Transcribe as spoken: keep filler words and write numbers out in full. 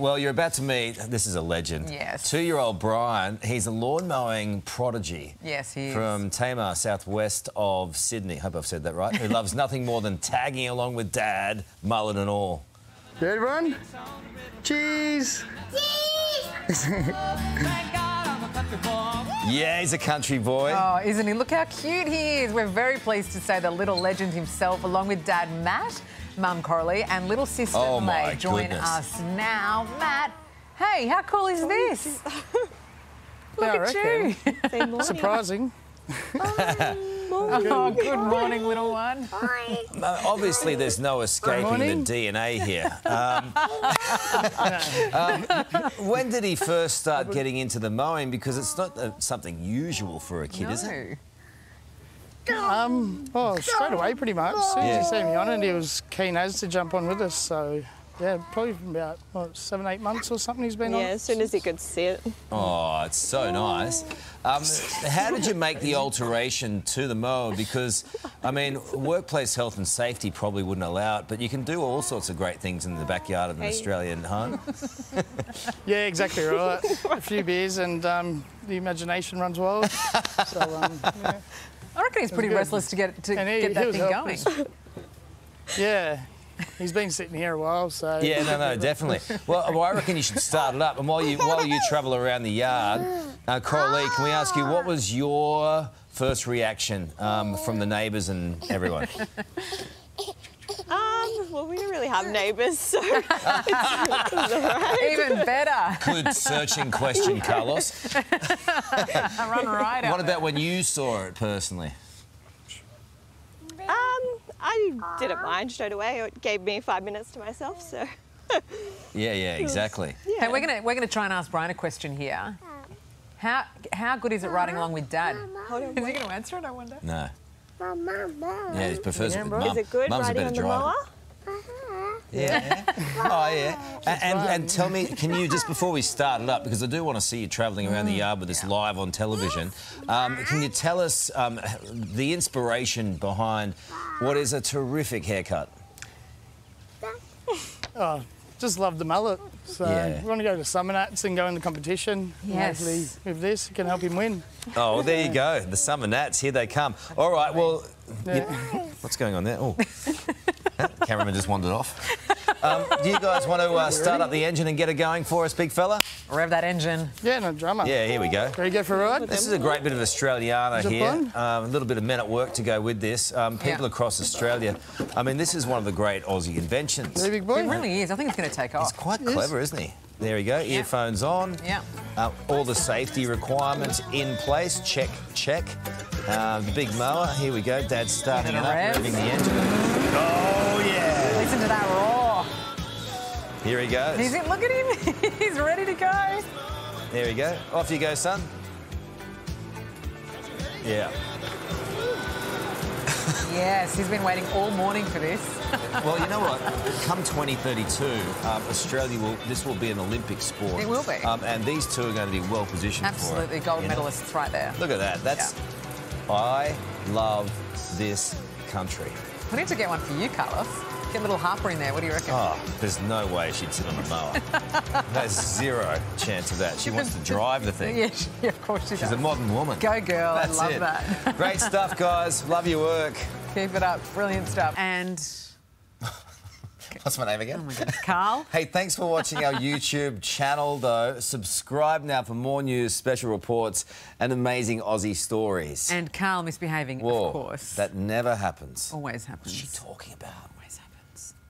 Well, you're about to meet, this is a legend. Yes. Two-year-old Brian, he's a lawn mowing prodigy. Yes, he is. From Tahmoor, southwest of Sydney. Hope I've said that right. Who loves nothing more than tagging along with Dad, mullet and all. Ready, Brian? Cheese! Cheese! Yeah, he's a country boy. Oh, isn't he? Look how cute he is. We're very pleased to say the little legend himself, along with Dad, Matt, Mum, Coralie, and little sister, oh May, join goodness. us now. Matt, hey, how cool is this? Look at you. Surprising. Morning. Oh, good morning, little one. Hi. Obviously, there's no escaping the D N A here. Um, um, when did he first start getting into the mowing? Because it's not uh, something usual for a kid, no. is it? Um, oh, straight away, pretty much. As soon as he saw me on it, he was keen as to jump on with us. So, yeah, probably about what, seven, eight months or something he's been yeah, on. Yeah, as soon as he could see it. Oh, it's so oh. nice. Um, how did you make the alteration to the mower? Because, I mean, workplace health and safety probably wouldn't allow it, but you can do all sorts of great things in the backyard of an hey. Australian home. Yeah, exactly right. A few beers and um, the imagination runs wild. So, um, yeah. I reckon he's pretty restless to get to he, get that thing helpless. going. Yeah, he's been sitting here a while, so yeah, no, no, definitely. Well, well, I reckon you should start it up. And while you while you travel around the yard, uh, Coralie, can we ask you what was your first reaction um, from the neighbours and everyone? Um, well, we don't really have neighbours, so even better. Good searching question, Carlos. I run right out. What about when you saw it personally? Um, I didn't mind straight away. It gave me five minutes to myself, so. Yeah, yeah, exactly. Yeah. Hey, we're gonna we're gonna try and ask Brian a question here. How how good is it riding along with Dad? Hold on, is he gonna answer it? I wonder. No. Mum, mum, mum. Yeah, he prefers yeah, it with mum. Is it good Mum's riding a better on the mower? Yeah. Oh, yeah. And, and, and tell me, can you, just before we start it up, because I do want to see you travelling around the yard with this live on television, um, can you tell us um, the inspiration behind what is a terrific haircut? Oh, just love the mullet. So yeah. we want to go to Summer Nats and go in the competition. Yes. Hopefully with this, you can help him win. Oh, well, there you go. The Summer Nats, here they come. All right, well... Yeah. You, what's going on there? Oh. Cameraman just wandered off. Um, do you guys want to uh, start up the engine and get it going for us, big fella? Rev that engine. Yeah, no drama. Yeah, here we go. Ready to go for a ride? This is a great bit of Australiana here. Um, a little bit of men at work to go with this. Um, people yeah. across Australia. I mean, this is one of the great Aussie inventions. Hey, big boy. It really is. I think it's going to take off. He's quite it clever, is. isn't he? There we go. Yeah. Earphones on. Yeah. Uh, all the safety requirements in place. Check, check. Uh, the big mower. Here we go. Dad's starting it up, revving the engine. Oh yeah! Listen to that roar. Here he goes. He's in, look at him. He's ready to go. There we go. Off you go, son. Yeah. Yes, he's been waiting all morning for this. Well, you know what? Come twenty thirty-two, um, Australia will. This will be an Olympic sport. It will be. Um, and these two are going to be well positioned. Absolutely, for it, gold medalists know? right there. Look at that. That's. Yeah. I love this country. We need to get one for you, Carlos. Get little Harper in there. What do you reckon? Oh, there's no way she'd sit on a mower. There's zero chance of that. She wants to drive the thing. Yeah, she, of course she She's does. She's a modern woman. Go, girl. That's I love it. that. Great stuff, guys. Love your work. Keep it up. Brilliant stuff. And... What's my name again? Oh my goodness, Karl. Hey, thanks for watching our YouTube channel, though. Subscribe now for more news, special reports, and amazing Aussie stories. And Karl misbehaving, Whoa, of course. That never happens. Always happens. What's she talking about? Always happens.